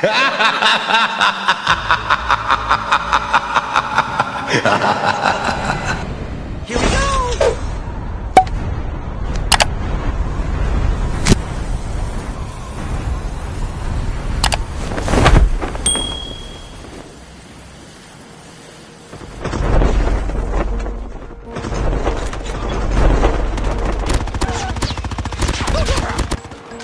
Here we go.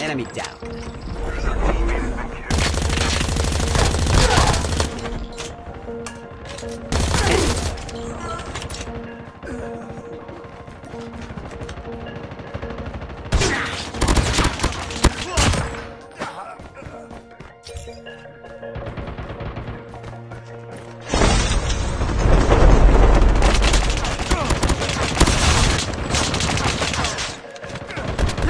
Enemy down. The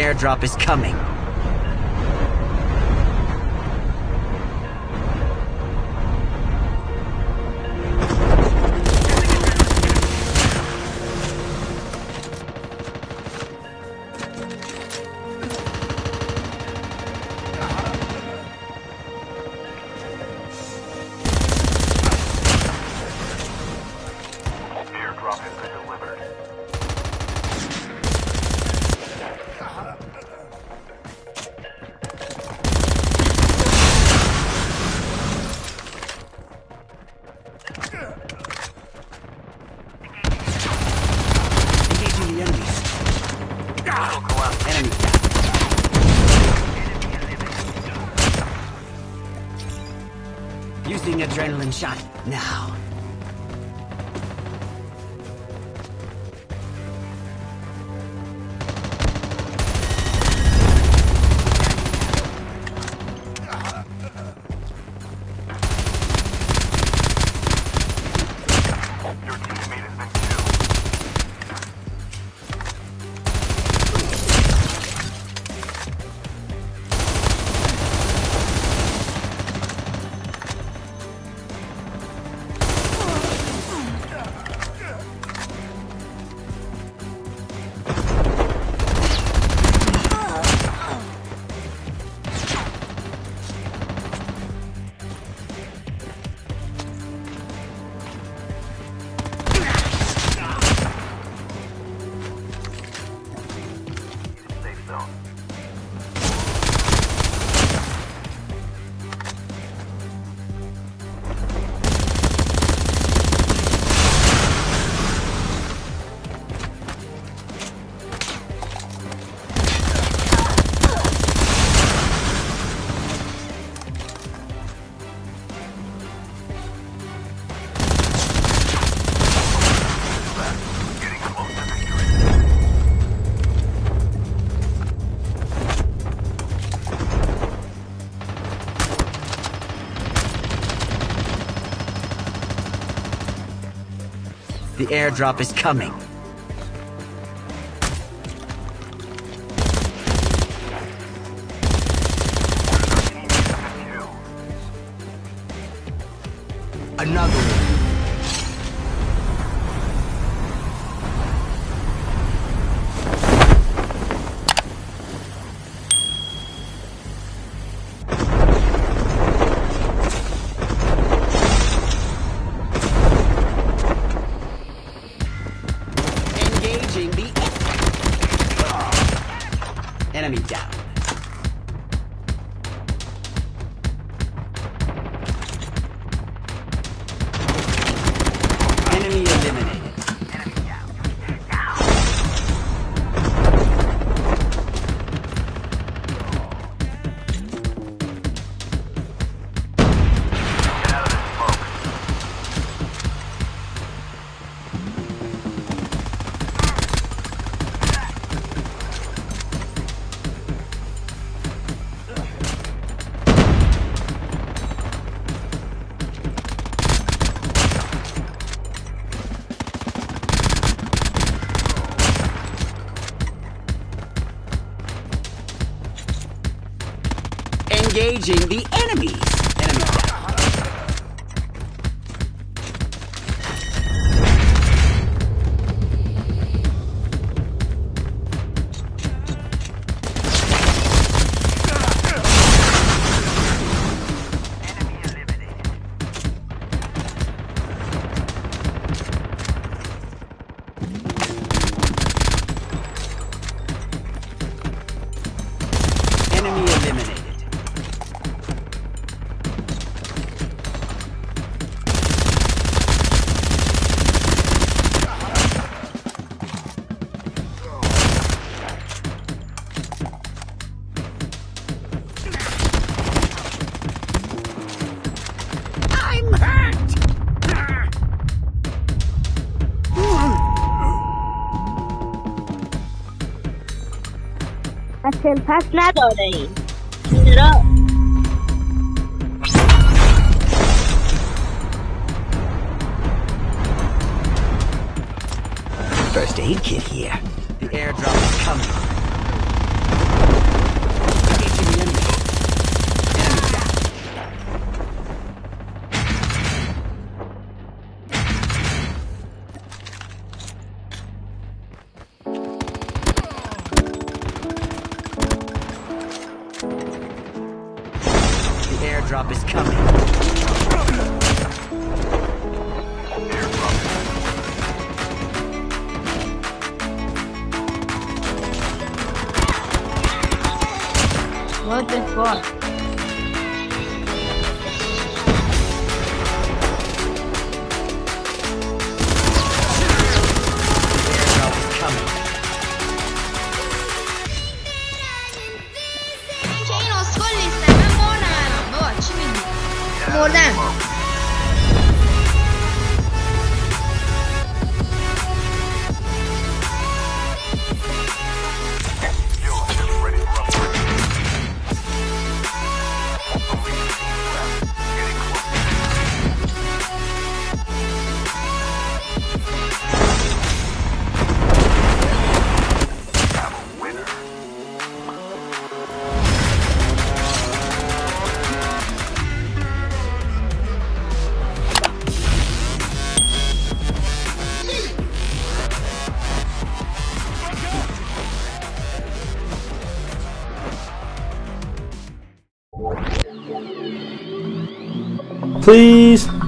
airdrop is coming. Airdrop has been delivered. Using adrenaline shot now. The airdrop is coming. Another one. Enemy down. Enemy eliminated. Enemy down. Get out of the smoke. Engaging the enemies. Enemy down. پس نداریم. چرا؟ First aid kit here. The airdrop is coming. Engaging the enemy. Enemy down. The airdrop is coming. What the fuck? More than. Please.